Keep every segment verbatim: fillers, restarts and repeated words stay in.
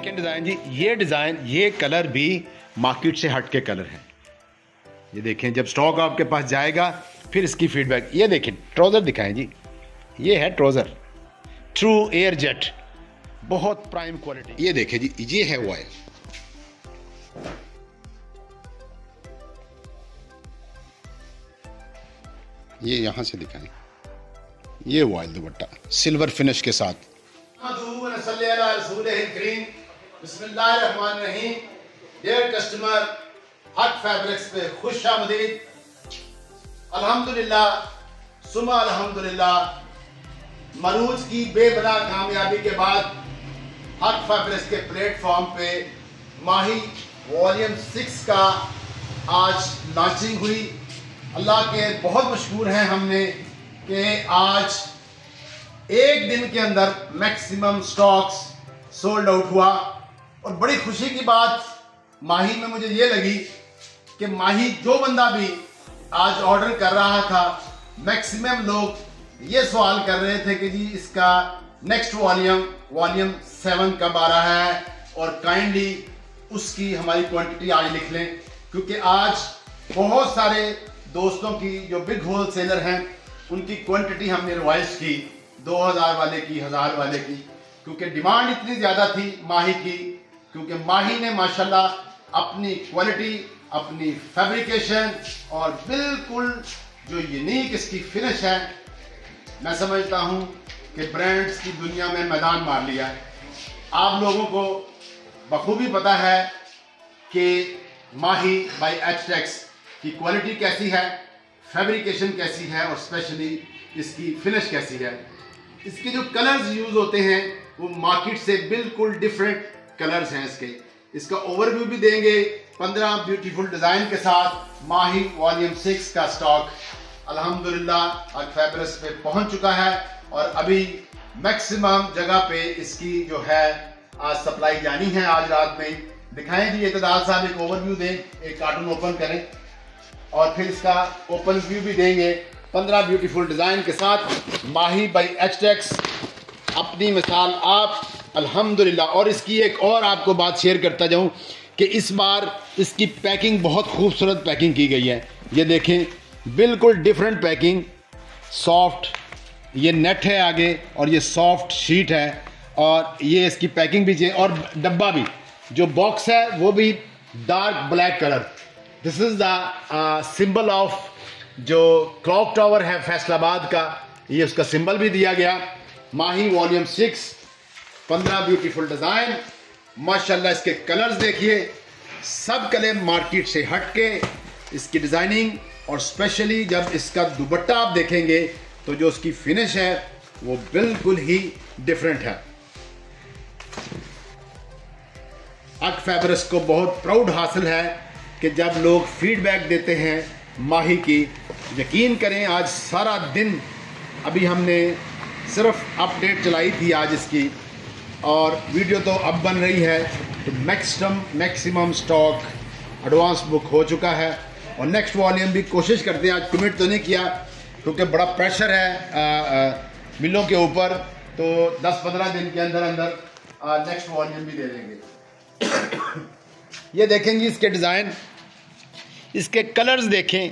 Second design जी, ये design, ये colour भी मार्केट से हट के कलर है। ये देखें, जब स्टॉक आपके पास जाएगा फिर इसकी फीडबैक। ये देखें ट्राउज़र दिखाएं जी, ये है ट्राउज़र ट्रू एयरजेट, बहुत प्राइम क्वालिटी। ये देखें जी, ये है वायर, ये यहाँ से दिखाएं, ये वाइल दुपट्टा सिल्वर फिनिश के साथ। डियर कस्टमर, हक फैब्रिक्स पे खुश आमदीद। अल्हम्दुलिल्लाह सुमा अल्हम्दुलिल्लाह, मनूज की बेबला कामयाबी के बाद हक फैब्रिक्स के प्लेटफॉर्म पे माही वॉल्यूम सिक्स का आज लॉन्चिंग हुई। अल्लाह के बहुत मशहूर हैं हमने कि आज एक दिन के अंदर मैक्सिमम स्टॉक्स सोल्ड आउट हुआ। और बड़ी खुशी की बात माही में मुझे ये लगी कि माही जो बंदा भी आज ऑर्डर कर रहा था, मैक्सिमम लोग ये सवाल कर रहे थे कि जी इसका नेक्स्ट वॉल्यूम वॉल्यूम सेवन कब आ रहा है, और काइंडली उसकी हमारी क्वांटिटी आज लिख लें, क्योंकि आज बहुत सारे दोस्तों की जो बिग होल सेलर हैं उनकी क्वांटिटी हमने रिवाइज की, दो हज़ार वाले की, हज़ार वाले की, क्योंकि डिमांड इतनी ज़्यादा थी माही की। क्योंकि माही ने माशाल्लाह अपनी क्वालिटी, अपनी फैब्रिकेशन और बिल्कुल जो यूनिक इसकी फिनिश है, मैं समझता हूँ कि ब्रांड्स की दुनिया में मैदान मार लिया है। आप लोगों को बखूबी पता है कि माही बाय एच.टेक्स की क्वालिटी कैसी है, फैब्रिकेशन कैसी है, और स्पेशली इसकी फिनिश कैसी है। इसके जो कलर्स यूज़ होते हैं वो मार्केट से बिल्कुल डिफरेंट कलर्स हैं इसके। इसका ओवरव्यू भी देंगे पंद्रह ब्यूटीफुल डिज़ाइन के साथ। माही वॉल्यूम सिक्स का स्टॉक अल्हम्दुलिल्लाह हक फैब्रिक्स पे पहुंच चुका है, और अभी मैक्सिमम जगह पे इसकी जो है आज सप्लाई जानी है आज रात में। दिखाएं जी एतदाल साहब, एक ओवरव्यू दें, एक कार्टून ओपन करें और फिर इसका ओपन व्यू भी देंगे पंद्रह ब्यूटीफुल डिज़ाइन के साथ। माही बाय एच.टेक्स अपनी मिसाल आप अल्हम्दुलिल्लाह। और इसकी एक और आपको बात शेयर करता जाऊं कि इस बार इसकी पैकिंग बहुत खूबसूरत पैकिंग की गई है। ये देखें बिल्कुल डिफरेंट पैकिंग, सॉफ्ट ये नेट है आगे और ये सॉफ्ट शीट है, और ये इसकी पैकिंग भी चाहिए। और डब्बा भी, जो बॉक्स है वो भी dark black colour. This is the symbol of जो क्लॉक टावर है फैसलाबाद का, ये उसका सिंबल भी दिया गया। माही वॉल्यूम सिक्स, पंद्रह ब्यूटीफुल डिज़ाइन, माशाल्लाह इसके कलर्स देखिए, सब कलर मार्केट से हट के इसकी डिज़ाइनिंग। और स्पेशली जब इसका दुपट्टा आप देखेंगे तो जो उसकी फिनिश है वो बिल्कुल ही डिफरेंट है। हक फैब्रिक्स को बहुत प्राउड हासिल है कि जब लोग फीडबैक देते हैं माही की, यकीन करें आज सारा दिन अभी हमने सिर्फ अपडेट चलाई थी आज इसकी, और वीडियो तो अब बन रही है। तो maximum maximum stock advance book हो चुका है, और नेक्स्ट वॉल्यूम भी कोशिश करते हैं। आज कमिट तो नहीं किया क्योंकि बड़ा प्रेशर है मिलों के ऊपर, तो दस पंद्रह दिन के अंदर अंदर नेक्स्ट वॉल्यूम भी दे देंगे। ये देखेंगे इसके डिज़ाइन, इसके कलर्स देखें,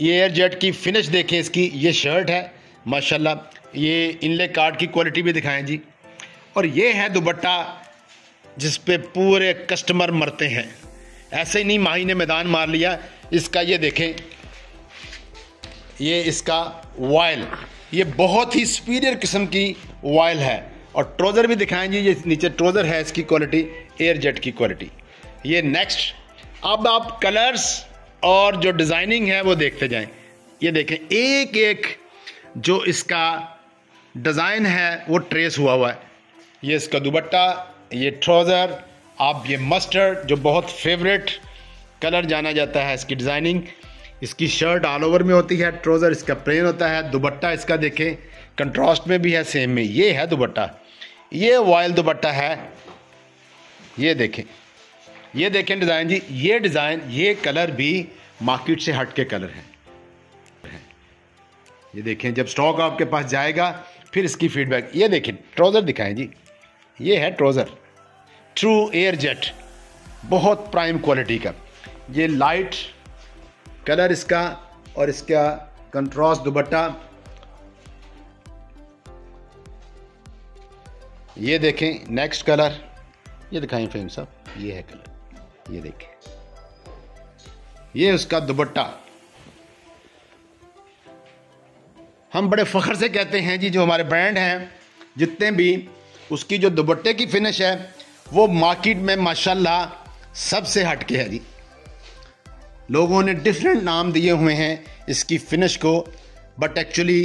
ये एयरजेट की फिनिश देखें इसकी। ये शर्ट है माशाल्लाह, ये इनले कार्ड की क्वालिटी भी दिखाएं जी। और ये है दुपट्टा जिस पे पूरे कस्टमर मरते हैं, ऐसे ही नहीं माही ने मैदान मार लिया इसका। ये देखें, ये इसका वायल, ये बहुत ही सुपीरियर किस्म की वायल है। और ट्रोज़र भी दिखाएं जी, ये नीचे ट्रोज़र है इसकी क्वालिटी, एयरजेट की क्वालिटी। ये नेक्स्ट, अब आप कलर्स और जो डिज़ाइनिंग है वो देखते जाएं। ये देखें एक एक जो इसका डिज़ाइन है वो ट्रेस हुआ हुआ है। ये इसका दुपट्टा, ये ट्राउज़र, आप ये मस्टर्ड जो बहुत फेवरेट कलर जाना जाता है इसकी डिज़ाइनिंग। इसकी शर्ट ऑल ओवर में होती है, ट्राउज़र इसका प्लेन होता है, दुपट्टा इसका देखें कंट्रास्ट में भी है, सेम में। ये है दुपट्टा, ये वाइल दुपट्टा है। ये देखें ये देखें डिज़ाइन जी, ये डिज़ाइन, ये कलर भी मार्केट से हट के कलर है। ये देखें जब स्टॉक आपके पास जाएगा फिर इसकी फीडबैक। ये देखें ट्राउज़र दिखाएं जी, ये है ट्राउज़र ट्रू एयरजेट, बहुत प्राइम क्वालिटी का। ये लाइट कलर इसका और इसका कंट्रास्ट दुपट्टा, ये देखें। नेक्स्ट कलर ये दिखाएं फहीम साहब, ये है कलर, ये देखें, ये उसका दुपट्टा। हम बड़े फख्र से कहते हैं जी जो हमारे ब्रांड हैं जितने भी, उसकी जो दुपट्टे की फिनिश है वो मार्केट में माशाल्लाह सबसे हटके है जी। लोगों ने डिफरेंट नाम दिए हुए हैं इसकी फिनिश को, बट एक्चुअली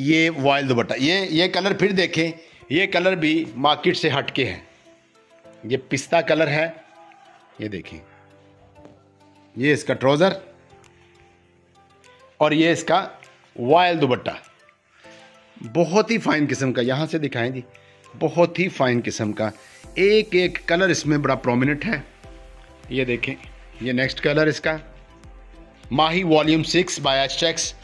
ये वाइल दुपट्टा। ये ये कलर फिर देखें, ये कलर भी मार्केट से हटके है, ये पिस्ता कलर है, ये देखें। ये इसका ट्राउज़र और ये इसका वाइल दुपट्टा, बहुत ही फाइन किस्म का। यहाँ से दिखाएं जी, बहुत ही फाइन किस्म का, एक एक कलर इसमें बड़ा प्रोमिनेंट है। ये देखें, ये नेक्स्ट कलर इसका Mahi volume six by H Tex.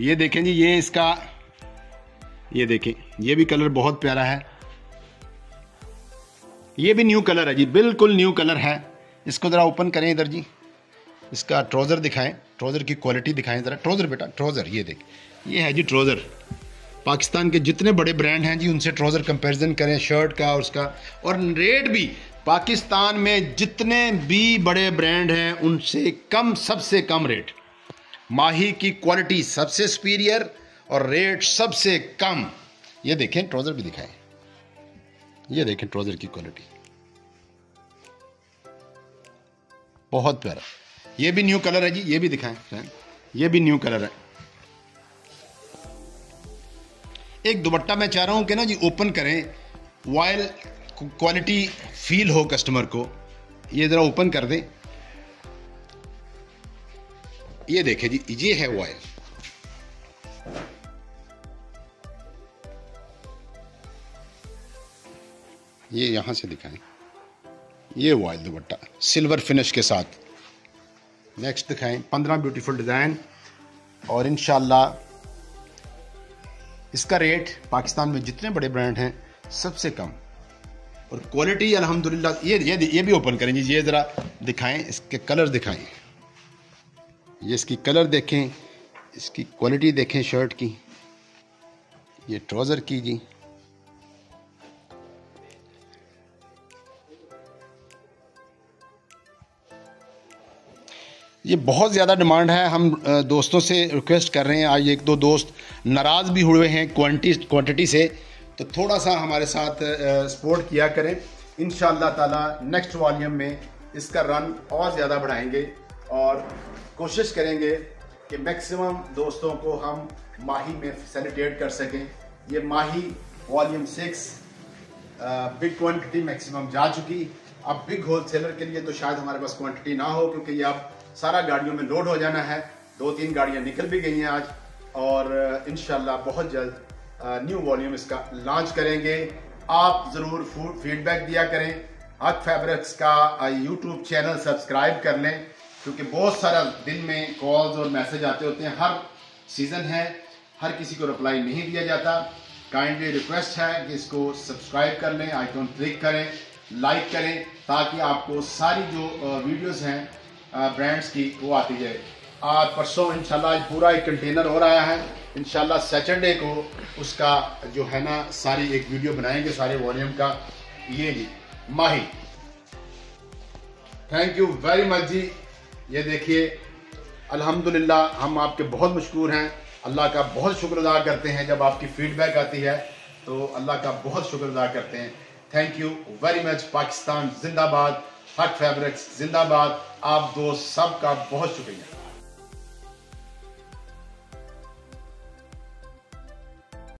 ये देखें जी, ये इसका, ये देखें, ये भी कलर बहुत प्यारा है। ये भी न्यू कलर है जी, बिल्कुल न्यू कलर है। इसको ज़रा ओपन करें इधर जी, इसका ट्राउज़र दिखाएं, ट्राउज़र की क्वालिटी दिखाएं ज़रा। ट्राउज़र बेटा, ट्राउज़र ये देख, ये है जी ट्राउज़र। पाकिस्तान के जितने बड़े ब्रांड हैं जी उनसे ट्राउज़र कंपैरिजन करें शर्ट का और उसका, और रेट भी पाकिस्तान में जितने भी बड़े ब्रांड हैं उनसे कम, सबसे कम रेट। माही की क्वालिटी सबसे सुपीरियर और रेट सबसे कम। ये देखें, ट्राउज़र भी दिखाएं, ये देखें ट्राउज़र की क्वालिटी बहुत प्यारा। ये भी न्यू कलर है जी, ये भी दिखाएं, ये भी न्यू कलर है। एक दुपट्टा मैं चाह रहा हूं कि ना जी ओपन करें, वाइल क्वालिटी फील हो कस्टमर को। ये जरा ओपन कर दें, ये देखें जी, ये है वाइल। ये यहां से दिखाएं, ये वाइल दुपट्टा सिल्वर फिनिश के साथ। नेक्स्ट दिखाएं, पंद्रह ब्यूटीफुल डिज़ाइन। और इंशाल्लाह इसका रेट पाकिस्तान में जितने बड़े ब्रांड हैं सबसे कम और क्वालिटी अल्हम्दुलिल्लाह। ये ये ये भी ओपन करें जी, ये ज़रा दिखाएं, इसके कलर दिखाएं। ये इसकी कलर देखें, इसकी क्वालिटी देखें शर्ट की, ये ट्राउज़र की जी। ये बहुत ज़्यादा डिमांड है। हम दोस्तों से रिक्वेस्ट कर रहे हैं, आज एक दो दोस्त नाराज़ भी हुए हैं क्वांटिटी क्वांटिटी से, तो थोड़ा सा हमारे साथ सपोर्ट किया करें। इंशाअल्लाह ताला नेक्स्ट वॉल्यूम में इसका रन और ज़्यादा बढ़ाएंगे और कोशिश करेंगे कि मैक्सिमम दोस्तों को हम माही में फैसिलिटेट कर सकें। ये Mahi volume six big quantity maximum जा चुकी। अब बिग होल सेलर के लिए तो शायद हमारे पास क्वान्टिटी ना हो, क्योंकि ये आप सारा गाड़ियों में लोड हो जाना है। दो तीन गाड़ियां निकल भी गई हैं आज, और इंशाल्लाह बहुत जल्द न्यू वॉल्यूम इसका लॉन्च करेंगे। आप ज़रूर फूड फीडबैक दिया करें। हक फैब्रिक्स का यूट्यूब चैनल सब्सक्राइब कर लें, क्योंकि बहुत सारा दिन में कॉल्स और मैसेज आते होते हैं। हर सीज़न है, हर किसी को रिप्लाई नहीं दिया जाता। काइंडली रिक्वेस्ट है कि इसको सब्सक्राइब कर लें, आइकॉन क्लिक करें, लाइक करें, ताकि आपको सारी जो वीडियोज़ हैं ब्रांड्स की वो आती जाए। आज परसों इंशाल्लाह पूरा एक कंटेनर हो रहा है। इंशाल्लाह सैटरडे को उसका जो है ना सारी एक वीडियो बनाएंगे सारे वॉल्यूम का। ये जी Mahi, thank you very much जी। ये देखिए अल्हम्दुलिल्लाह हम आपके बहुत मशकूर हैं। अल्लाह का बहुत शुक्र अदा करते हैं, जब आपकी फीडबैक आती है तो अल्लाह का बहुत शुक्र अदा करते हैं। Thank you very much. Pakistan जिंदाबाद, हक फैब्रिक्स जिंदाबाद। आप दोस्त सबका बहुत शुक्रिया।